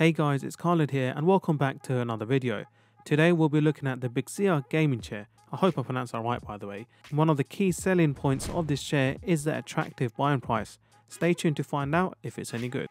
Hey guys, it's Khaled here and welcome back to another video. Today we'll be looking at the Bigzzia gaming chair. I hope I pronounced that right, by the way. One of the key selling points of this chair is the attractive buying price. Stay tuned to find out if it's any good.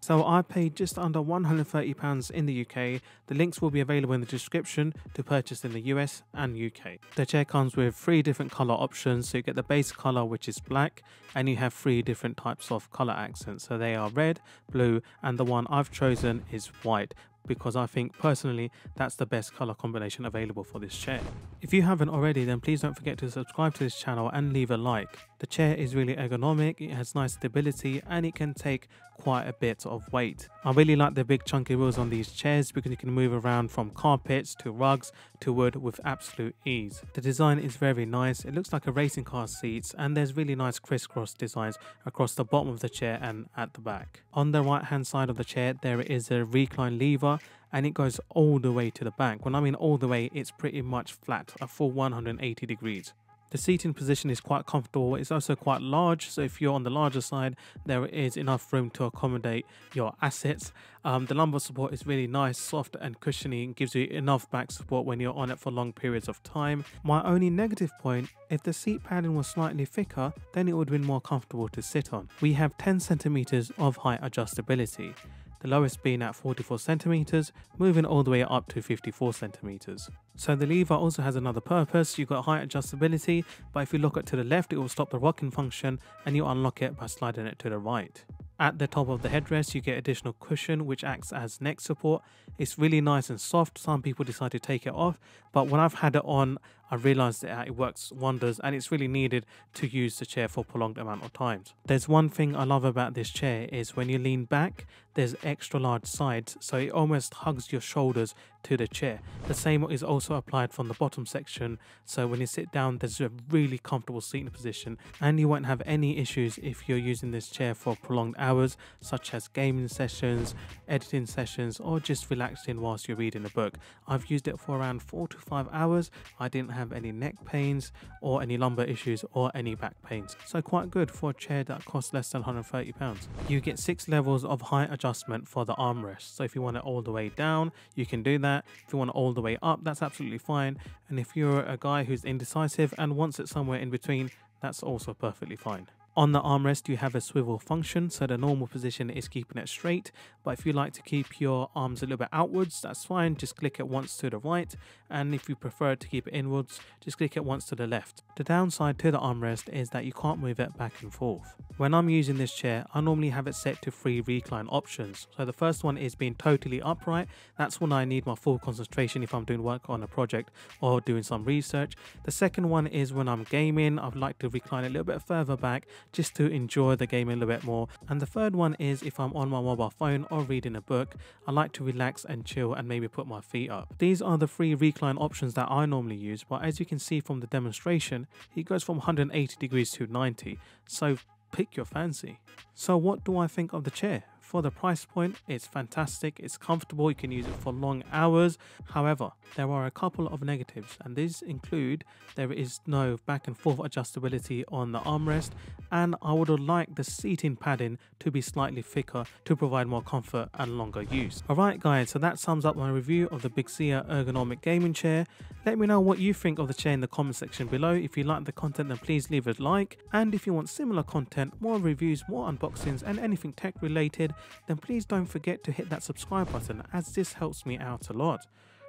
So I paid just under £130 in the UK. The links will be available in the description to purchase in the US and UK. The chair comes with 3 different colour options. So you get the base colour, which is black, and you have 3 different types of colour accents. So they are red, blue, and the one I've chosen is white, because I think personally that's the best colour combination available for this chair. If you haven't already, then please don't forget to subscribe to this channel and leave a like. The chair is really ergonomic, it has nice stability, and it can take quite a bit of weight. I really like the big chunky wheels on these chairs because you can move around from carpets to rugs to wood with absolute ease. The design is very nice, it looks like a racing car seats, and there's really nice crisscross designs across the bottom of the chair and at the back. On the right hand side of the chair there is a recline lever, and it goes all the way to the back. When I mean all the way, it's pretty much flat, a full 180 degrees. The seating position is quite comfortable. It's also quite large, so if you're on the larger side, there is enough room to accommodate your assets. The lumbar support is really nice, soft and cushiony, and gives you enough back support when you're on it for long periods of time. My only negative point, if the seat padding was slightly thicker, then it would have been more comfortable to sit on. We have 10 centimeters of height adjustability, the lowest being at 44 centimeters, moving all the way up to 54 centimeters. So the lever also has another purpose. You've got height adjustability, but if you lock it to the left, it will stop the rocking function, and you unlock it by sliding it to the right. At the top of the headrest, you get additional cushion, which acts as neck support. It's really nice and soft. Some people decide to take it off, but when I've had it on, I realised that it works wonders, and it's really needed to use the chair for prolonged amount of times. There's one thing I love about this chair is when you lean back, there's extra large sides, so it almost hugs your shoulders to the chair. The same is also applied from the bottom section, so when you sit down, there's a really comfortable seating position, and you won't have any issues if you're using this chair for prolonged hours, such as gaming sessions, editing sessions, or just relaxing whilst you're reading a book. I've used it for around 4 to 5 hours. I didn't have any neck pains or any lumbar issues or any back pains, so quite good for a chair that costs less than £130. You get 6 levels of height adjustment for the armrest, so if you want it all the way down, you can do that. If you want it all the way up, that's absolutely fine, and if you're a guy who's indecisive and wants it somewhere in between, that's also perfectly fine. On the armrest you have a swivel function, so the normal position is keeping it straight, but if you like to keep your arms a little bit outwards, that's fine, just click it once to the right, and if you prefer to keep it inwards, just click it once to the left. The downside to the armrest is that you can't move it back and forth. When I'm using this chair, I normally have it set to 3 recline options. So the first one is being totally upright, that's when I need my full concentration if I'm doing work on a project or doing some research. The second one is when I'm gaming, I'd like to recline a little bit further back just to enjoy the game a little bit more. And the third one is if I'm on my mobile phone or reading a book, I like to relax and chill and maybe put my feet up. These are the 3 recline options that I normally use, but as you can see from the demonstration, it goes from 180 degrees to 90, so pick your fancy. So what do I think of the chair? For the price point, it's fantastic, it's comfortable, you can use it for long hours. However, there are a couple of negatives, and these include there is no back and forth adjustability on the armrest, and I would have liked the seating padding to be slightly thicker to provide more comfort and longer use. Alright guys, so that sums up my review of the Bigzzia ergonomic gaming chair. Let me know what you think of the chair in the comment section below. If you like the content, then please leave a like, and if you want similar content, more reviews, more unboxings and anything tech related, then please don't forget to hit that subscribe button, as this helps me out a lot.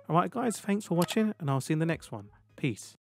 Alright guys, thanks for watching, and I'll see you in the next one. Peace.